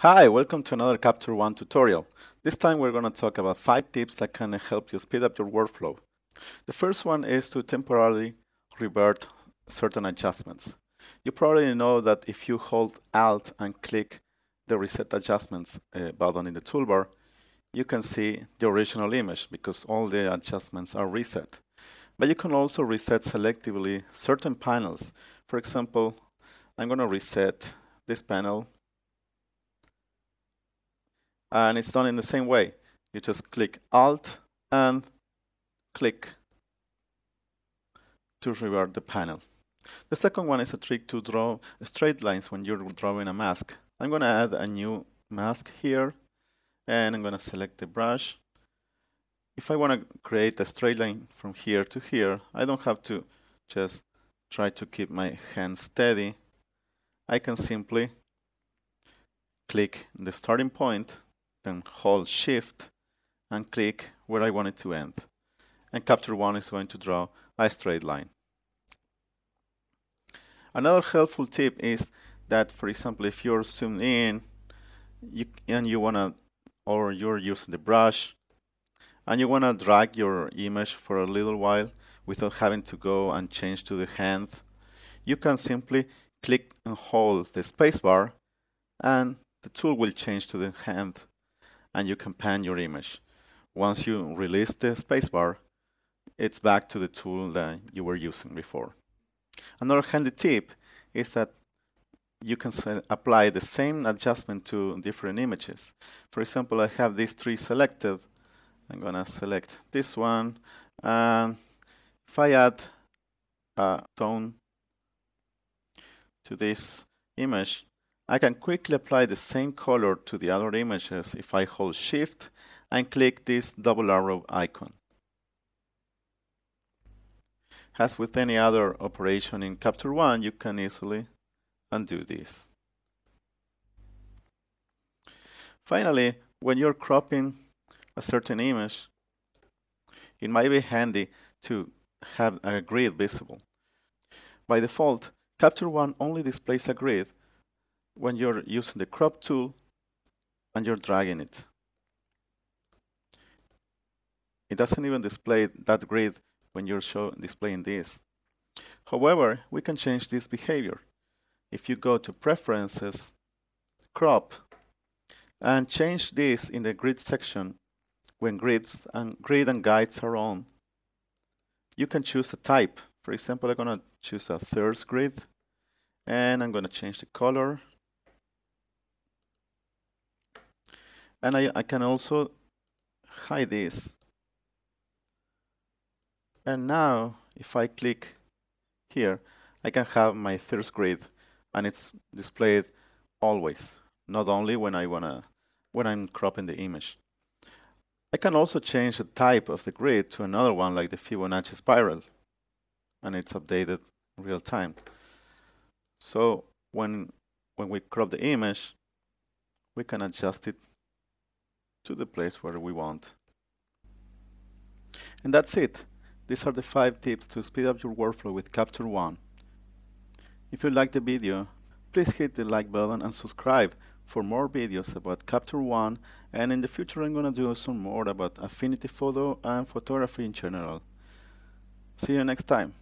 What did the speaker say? Hi, welcome to another Capture One tutorial. This time we're going to talk about 5 tips that can help you speed up your workflow. The first one is to temporarily revert certain adjustments. You probably know that if you hold Alt and click the Reset Adjustments button in the toolbar, you can see the original image because all the adjustments are reset. But you can also reset selectively certain panels. For example, I'm going to reset this panel. And it's done in the same way. You just click Alt and click to revert the panel. The second one is a trick to draw straight lines when you're drawing a mask. I'm going to add a new mask here, and I'm going to select the brush. If I want to create a straight line from here to here, I don't have to just try to keep my hand steady. I can simply click the starting point, then hold Shift and click where I want it to end. And Capture One is going to draw a straight line. Another helpful tip is that, for example, if you're zoomed in and you wanna, or you're using the brush and you wanna drag your image for a little while without having to go and change to the hand, you can simply click and hold the spacebar and the tool will change to the hand and you can pan your image. Once you release the spacebar, it's back to the tool that you were using before. Another handy tip is that you can apply the same adjustment to different images. For example, I have these 3 selected. I'm gonna select this one, and if I add a tone to this image, I can quickly apply the same color to the other images if I hold Shift and click this double arrow icon. As with any other operation in Capture One, you can easily undo this. Finally, when you're cropping a certain image, it might be handy to have a grid visible. By default, Capture One only displays a grid when you're using the crop tool and you're dragging it. It doesn't even display that grid when you're displaying this. However, we can change this behavior. If you go to Preferences, Crop, and change this in the Grid section, when Grid and Guides are on, you can choose a type. For example, I'm gonna choose a thirst grid, and I'm gonna change the color. And I can also hide this. And now, if I click here, I can have my thirst grid, and it's displayed always, not only when I'm cropping the image. I can also change the type of the grid to another one, like the Fibonacci spiral, and it's updated real time. So when we crop the image, we can adjust it to the place where we want. And that's it. These are the 5 tips to speed up your workflow with Capture One. If you liked the video, please hit the like button and subscribe for more videos about Capture One, and in the future I'm gonna do some more about Affinity Photo and photography in general. See you next time.